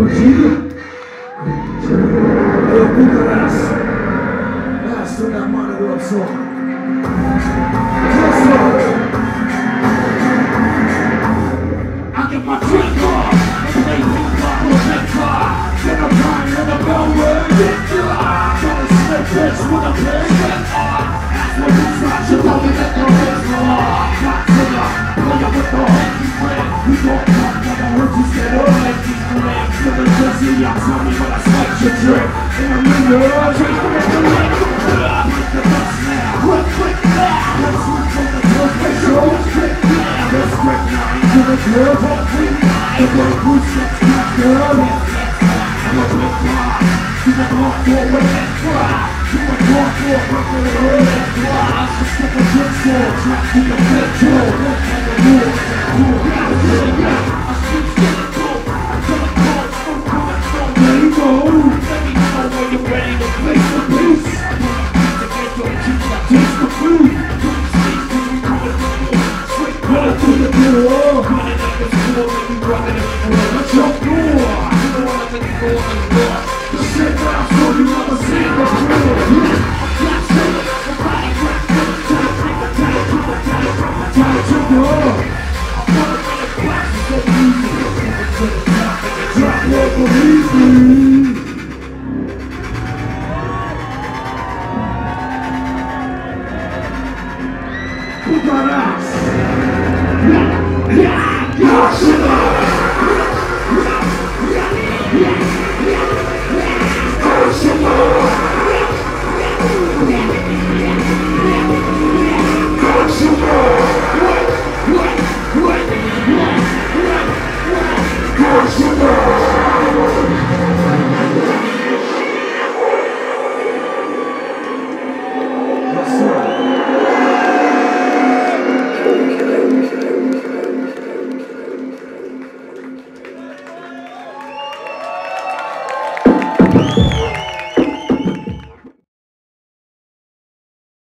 ¿Oído? Lo ocultarás. Haz una mano de opción. I get my drink on. They think I'm a mentor. Then I'm crying in the bellway. Trying to slip this with a big head on. When you try to love it at the risk of. Not to the play up with the hanky friend. We don't talk like I heard you said oh hanky friend. You're the pussy, I'm sorry but I slipped your trick. In a window, I drink from the lake. Click the bus now. Click, click now. Let's switch from the first place. You're always click now. Let's click now. To the girl, to the queen. The girl who's next to the girl. I'm a click now. She's a girl for a red flag. She's a girl for a red flag. I'm just like a good soul. Trapped to your petrol. Look at the rules. Cool down, cool down. I keep getting cold. I'm gonna call it from coming from the road. Let me know when you're ready to face the peace. I'm gonna keep the ghetto and keep that taste of food. Don't sleep when we call it the road. Straight running through the door. Running like a school. Let me rock it up and roll. What's your door? You don't wanna let me go on the door. The shit that I told you never seen before. Drop local music.